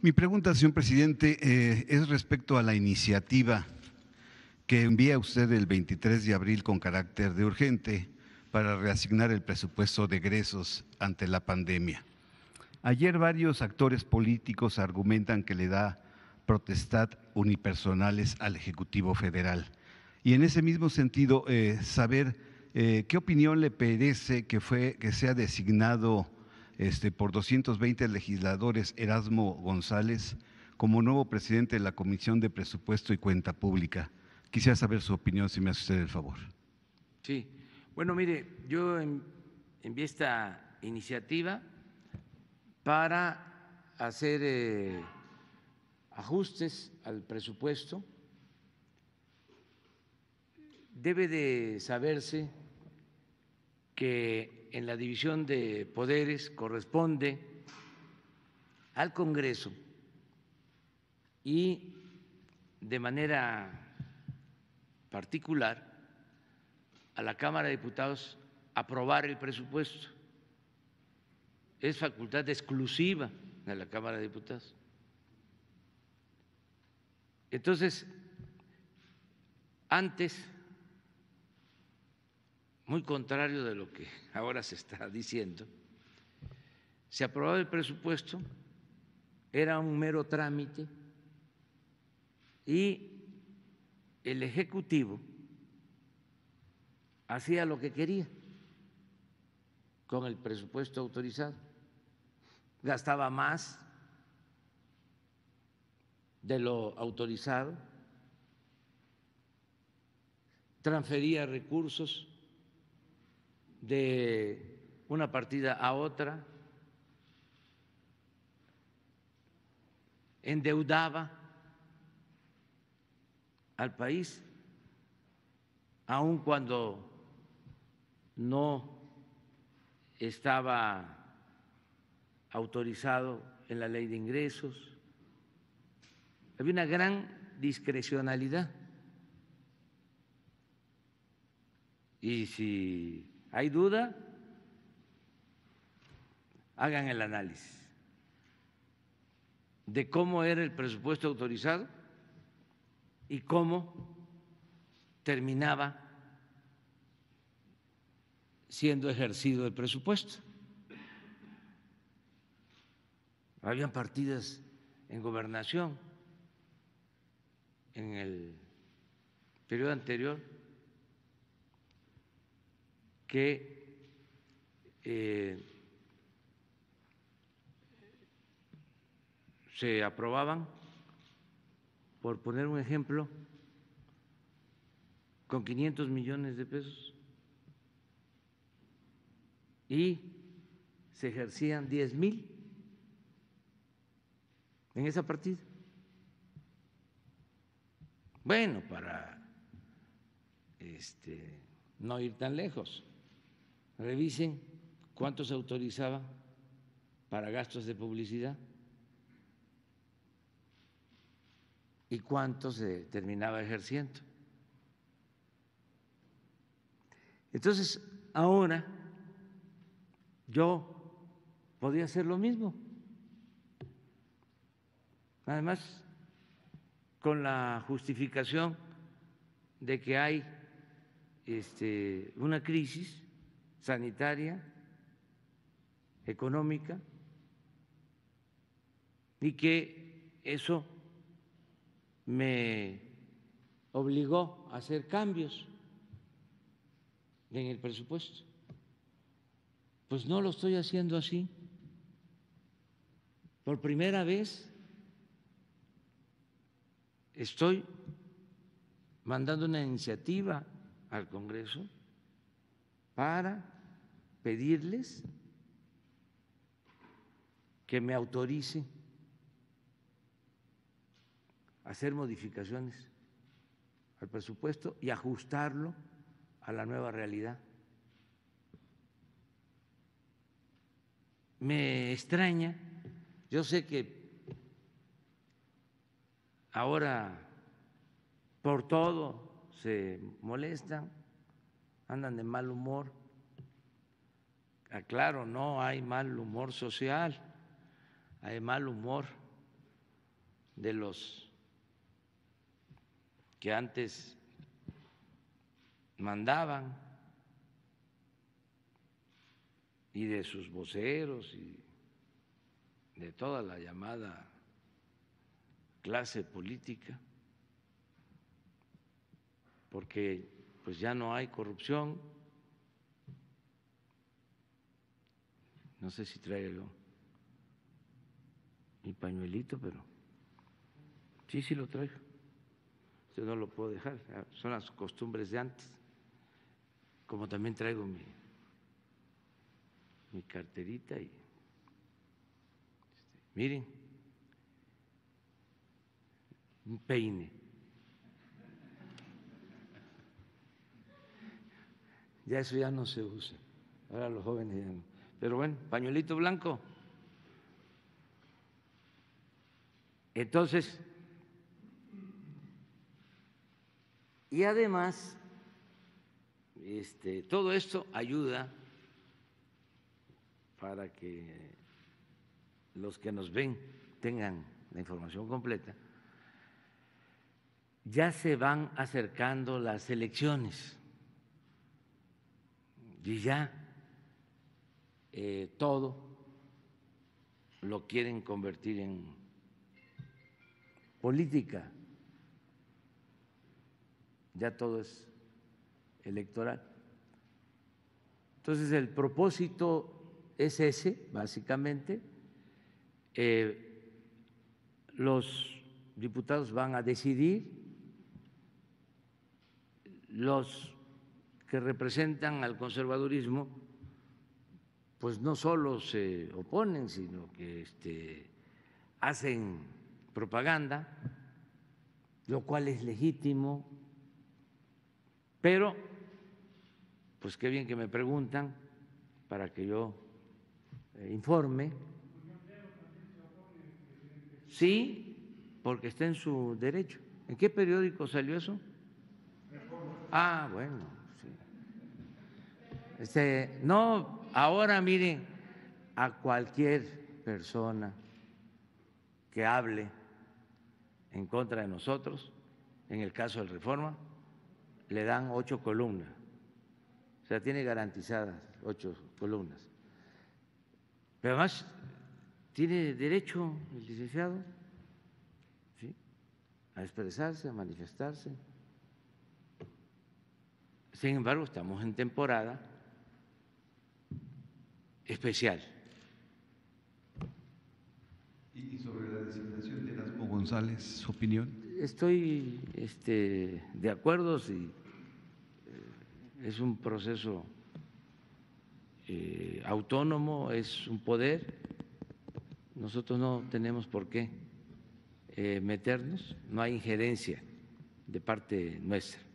Mi pregunta, señor presidente, es respecto a la iniciativa que envía usted el 23 de abril con carácter de urgente para reasignar el presupuesto de egresos ante la pandemia. Ayer varios actores políticos argumentan que le da potestad unipersonales al Ejecutivo Federal. Y en ese mismo sentido, saber qué opinión le merece que sea designado por 220 legisladores Erasmo González como nuevo presidente de la Comisión de Presupuesto y Cuenta Pública. Quisiera saber su opinión, si me hace usted el favor. Sí. Bueno, mire, yo envié esta iniciativa para hacer ajustes al presupuesto. Debe de saberse que en la división de poderes corresponde al Congreso y de manera particular a la Cámara de Diputados aprobar el presupuesto. Es facultad exclusiva de la Cámara de Diputados. Entonces, antes, muy contrario de lo que ahora se está diciendo, se aprobaba el presupuesto, era un mero trámite y el Ejecutivo hacía lo que quería con el presupuesto autorizado, gastaba más de lo autorizado, transfería recursos de una partida a otra, endeudaba al país, aun cuando no estaba autorizado en la ley de ingresos. Había una gran discrecionalidad. Y si hay duda, hagan el análisis de cómo era el presupuesto autorizado y cómo terminaba siendo ejercido el presupuesto. Habían partidas en gobernación en el periodo anterior que se aprobaban, por poner un ejemplo, con 500 millones de pesos. Y se ejercían 10,000 en esa partida. Bueno, para no ir tan lejos, revisen cuánto se autorizaba para gastos de publicidad y cuánto se terminaba ejerciendo. Entonces, ahora yo podía hacer lo mismo, además con la justificación de que hay una crisis sanitaria, económica, y que eso me obligó a hacer cambios en el presupuesto. Pues no lo estoy haciendo así. Por primera vez estoy mandando una iniciativa al Congreso para pedirles que me autoricen a hacer modificaciones al presupuesto y ajustarlo a la nueva realidad. Me extraña, yo sé que ahora por todo se molestan, andan de mal humor. Aclaro, no hay mal humor social, hay mal humor de los que antes mandaban y de sus voceros y de toda la llamada clase política, porque pues ya no hay corrupción. No sé si traigo mi pañuelito, pero sí, sí lo traigo. Yo no lo puedo dejar, son las costumbres de antes. Como también traigo mi carterita y miren, un peine. Ya eso ya no se usa, ahora los jóvenes ya no. Pero bueno, pañuelito blanco. Entonces, y además, todo esto ayuda para que los que nos ven tengan la información completa. Ya se van acercando las elecciones y ya todo lo quieren convertir en política. Ya todo es electoral. Entonces, el propósito es ese, básicamente. Los diputados van a decidir, los que representan al conservadurismo, pues no solo se oponen, sino que hacen propaganda, lo cual es legítimo. Pero, pues qué bien que me preguntan para que yo informe. Sí, porque está en su derecho. ¿En qué periódico salió eso? Ah, bueno. Sí. No, ahora miren, a cualquier persona que hable en contra de nosotros, en el caso del Reforma, le dan 8 columnas, o sea, tiene garantizadas 8 columnas. Pero además tiene derecho el licenciado, ¿sí?, a expresarse, a manifestarse. Sin embargo, estamos en temporada especial. ¿Y sobre la designación de Erasmo González, su opinión? Estoy de acuerdo, sí, es un proceso autónomo, es un poder, nosotros no tenemos por qué meternos, no hay injerencia de parte nuestra.